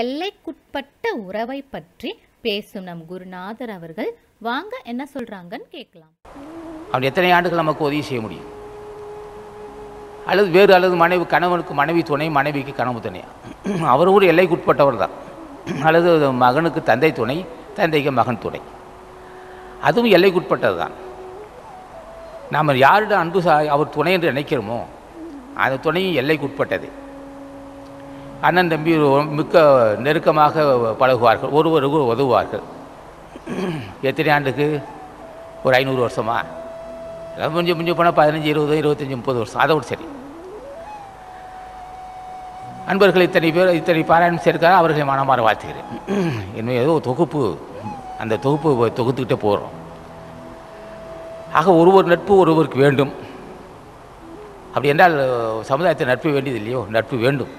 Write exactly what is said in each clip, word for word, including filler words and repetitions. எல்லைக்குட்பட்ட உறவை பற்றி பேசும் நம் குருநாதர் அவர்கள் வாங்க என்ன சொல்றாங்கன்னு கேட்கலாம். அவர் எத்தனை ஆண்டுகள் நமக்கு உதவி செய்ய முடியும்? அல்லது வேறு அல்லது மனைவி கணவனுக்கு மனைவி துணை, மனைவிக்கு கணவன் துணையா? அவர் ஒரு எல்லைக்குட்பட்டவர் தான். அல்லது மகனுக்கு தந்தை துணை, தந்தைக்கு மகன் துணை, அதுவும் எல்லைக்குட்பட்டது தான். நாம் யாரிடம் அன்பு சா அவர் துணை என்று நினைக்கிறோமோ அந்த துணையும் எல்லைக்குட்பட்டது. அண்ணன் தம்பி மிக்க நெருக்கமாக பழகுவார்கள், ஒருவருக்கு உதவுவார்கள். எத்தனை ஆண்டுக்கு? ஒரு ஐநூறு வருஷமா, எல்லாம் கொஞ்சம் கொஞ்சம் போனால் பதினஞ்சு இருபது இருபத்தஞ்சி முப்பது வருஷம். அதோடு சரி, அன்பர்கள் இத்தனை பேர் இத்தனை பாராயணம் சேர்க்காத அவர்களை மனமாற வாழ்த்துகிறேன். இனிமேல் ஏதோ தொகுப்பு, அந்த தொகுப்பு தொகுத்துக்கிட்டே போகிறோம். ஆக ஒருவர் நட்பு ஒருவருக்கு வேண்டும். அப்படி என்றால் சமுதாயத்தை நட்பு வேண்டியது இல்லையோ? நட்பு வேண்டும்.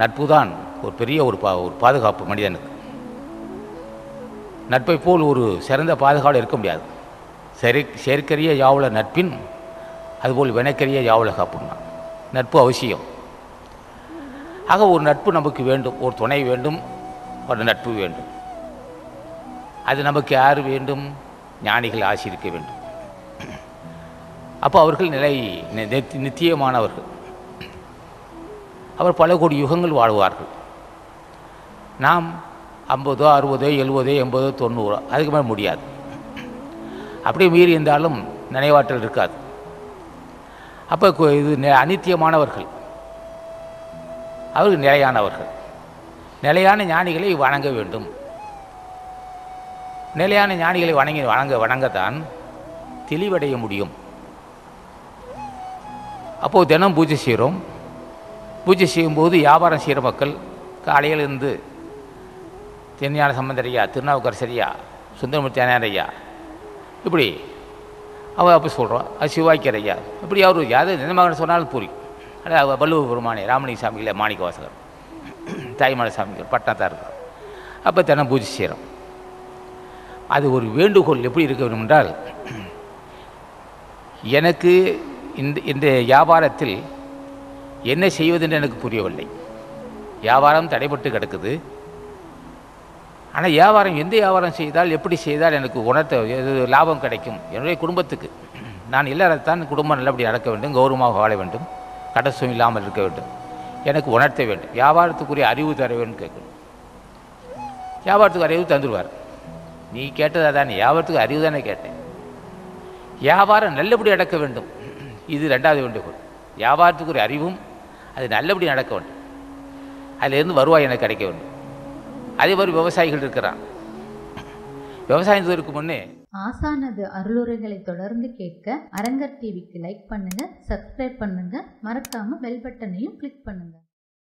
நட்பு தான் ஒரு பெரிய ஒரு பா ஒரு பாதுகாப்பு மனிதனுக்கு. நட்பை போல் ஒரு சிறந்த பாதுகாவல் இருக்க முடியாது. சரி, சேர்க்கறிய யாவல நட்பின் அதுபோல் வினைக்கறிய யாவல காப்புன்னா நட்பு அவசியம். ஆக ஒரு நட்பு நமக்கு வேண்டும், ஒரு துணை வேண்டும், ஒரு நட்பு வேண்டும். அது நமக்கு யார் வேண்டும்? ஞானிகள் ஆசிரிக்க வேண்டும். அப்போ அவர்கள் நிலை நித்தியமானவர்கள். அவர் பல கோடி யுகங்கள் வாழ்வார்கள். நாம் ஐம்பதோ அறுபதோ எழுபதோ எண்பதோ தொண்ணூறோ அதுக்கு மேலே முடியாது. அப்படியே மீறி இருந்தாலும் நினைவாற்றல் இருக்காது. அப்போ இது அநித்தியமானவர்கள், அவர்கள் நிலையானவர்கள். நிலையான ஞானிகளை வணங்க வேண்டும். நிலையான ஞானிகளை வணங்கி வணங்க வணங்கத்தான் தெளிவடைய முடியும். அப்போது தினம் பூஜை செய்கிறோம். பூஜை செய்யும்போது வியாபாரம் செய்கிற மக்கள் காலையிலிருந்து தென்ஞான சம்பந்தரையா, திருநாவுக்கரசரையா, சுந்தரமூர்த்தி ஐயா, இப்படி அவள் அப்போ சொல்கிறோம், அது சிவாய்க்கரையா, இப்படி அவர் யாரு எந்த மகன் சொன்னாலும் புரியும். அதாவது வள்ளுவ பெருமானே, ராமலிங்க சாமிகளே, மாணிக்க வாசகர், தாய்மலை சாமிகள், பட்டினத்தான் இருக்கிறார். அப்போ தினம் பூஜை செய்கிறோம். அது ஒரு வேண்டுகோள். எப்படி இருக்க வேண்டும் என்றால், எனக்கு இந்த இந்த வியாபாரத்தில் என்ன செய்வதென்று எனக்கு புரியவில்லை. வியாபாரம் தடைபட்டு கிடக்குது. ஆனால் வியாபாரம் எந்த வியாபாரம் செய்தால் எப்படி செய்தால் எனக்கு உணர்த்த லாபம் கிடைக்கும் என்னுடைய குடும்பத்துக்கு? நான் இல்லாததான் குடும்பம் நல்லபடி நடக்க வேண்டும், கௌரவமாக வாழ வேண்டும், கடசும் இல்லாமல் இருக்க வேண்டும். எனக்கு உணர்த்த வேண்டும், வியாபாரத்துக்குரிய அறிவு தர வேண்டும் கேட்கணும். வியாபாரத்துக்கு அறிவு தந்துடுவார். நீ கேட்டது அதானே, வியாபாரத்துக்கு அறிவு தானே கேட்டேன். வியாபாரம் நல்லபடி நடக்க வேண்டும், இது ரெண்டாவது வேண்டுகோள். வியாபாரத்துக்கு ஒரு அறிவும் அது நல்லபடி நடக்க வேண்டும், அதிலிருந்து வருவாய் எனக்கு கிடைக்க வேண்டும். அதே மாதிரி விவசாயிகள் இருக்கிறான். விவசாயத்துக்கு முன்னே ஆசானது அருளுரைகளை தொடர்ந்து கேட்க அரங்கர் டிவிக்கு லைக் பண்ணுங்க, சப்ஸ்கிரைப் பண்ணுங்க, மறக்காம பெல் பட்டனையும் கிளிக் பண்ணுங்க.